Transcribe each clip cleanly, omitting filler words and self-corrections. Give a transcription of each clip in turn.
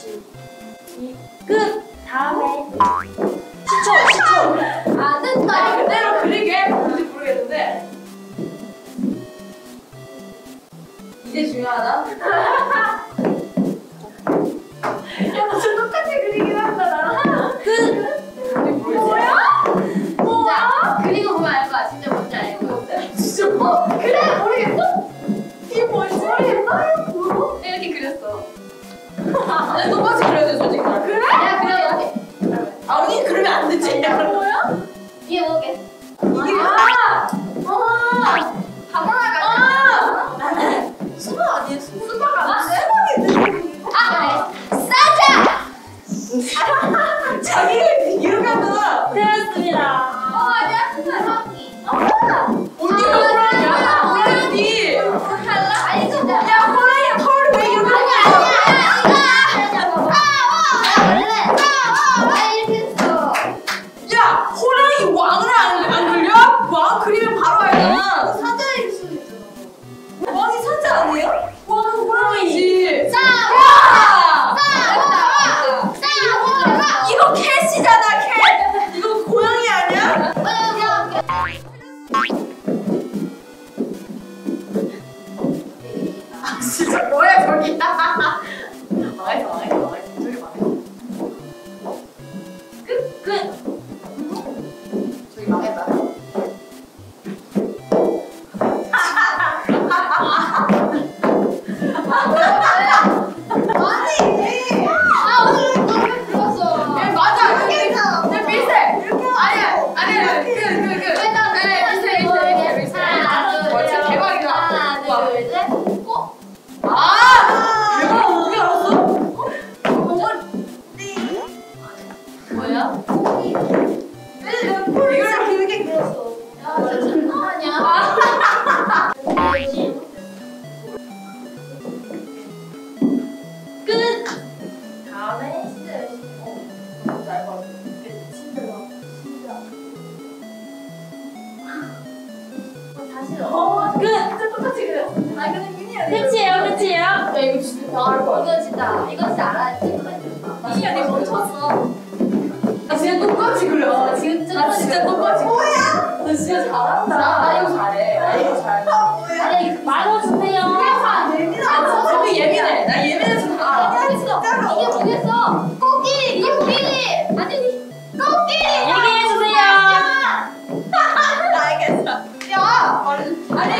시, 이, 끝! 다음에 10초! 안 된다! 이거 그대로 그리게! 뭔지 모르겠는데 이게 중요하다? 야, 너 좀 똑같이 그리긴 한다, 나! 끝! 뭐야? 뭐야? 그리고 보면 알 거야, 진짜 뭔지 알 거야. 진짜 뭐? 그래! 모르겠어? 이게 뭔지 모르겠어? 뭐? 내가 이렇게 그렸어. 내가 똑같이 그려야 돼, 솔직히. 그래? 내가 그려야 돼. 아, 언니 그러면 안 되지? 뭐야? 이게 뭐게? 이게 아! 아! 바나나가 아! 수박 아니에요? 수박 안 돼? 수박인데? 아! 싸자! 자기를 뒤로 가서 되었습니다. 안녕하세요, 수박이. 언니 뭐야? 언니! 달라? 아니, 근데. 야, 호랑이야, 펄을 왜 이렇게 진짜 뭐야 저기 망했어 망했어 저기 망했어 끝! 저기 망했다 아니 아 오늘 너무 들었어 야 맞아 그게 있어 내 밀세 아니야 아니야 밀세 와 진짜 개박이다 하나 둘셋 아! 내가 어떻게 알았어? 뭐야? 이걸 길게 그렸어. 야, 진짜 장난 아니야. 아. 끝! 다음에 진짜 열심히. 뭔지 알 것 같아. 힘들어. 다시 끝! 진짜 똑같이 그려. 아, 근데 끝이에요, 끝이에요. 야, 이거 진짜 나을 거 같아. 이거 진짜 알아야지. 이야, 내가 멈췄어. 나 진짜 똑같이 그려. 나 진짜 똑같이 그려. 뭐야? 너 진짜 잘한다. 나 이거 잘해. 나 이거 잘해. 아니, 말아주세요. 나 예민해. 나 예민해서 다 알아. 이게 뭐겠어? 코끼리! 코끼리! 아니, 코끼리! 얘기해주세요. 나 알겠어. 야! 아니.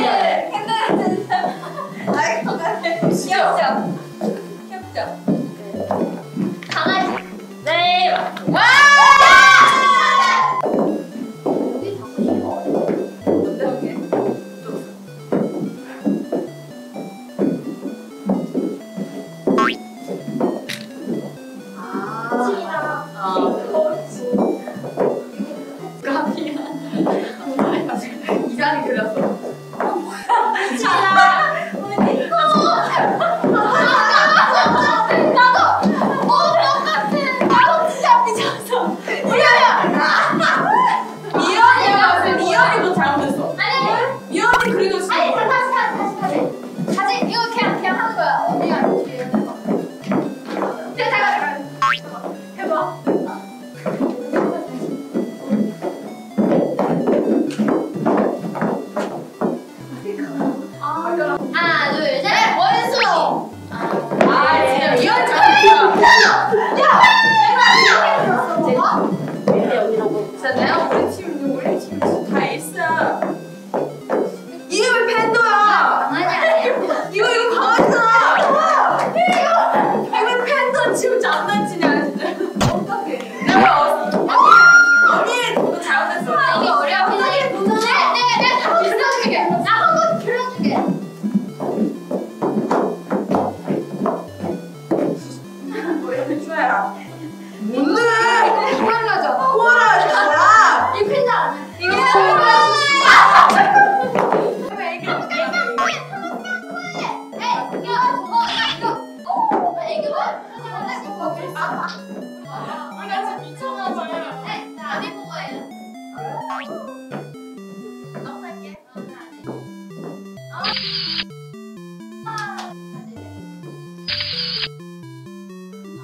귀엽죠? 귀엽죠? 강아지 네! 와! 어디 잡고 싶어? 근데 여기? 아 치나 아 그렇지 까비야 이상이 그렸어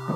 아,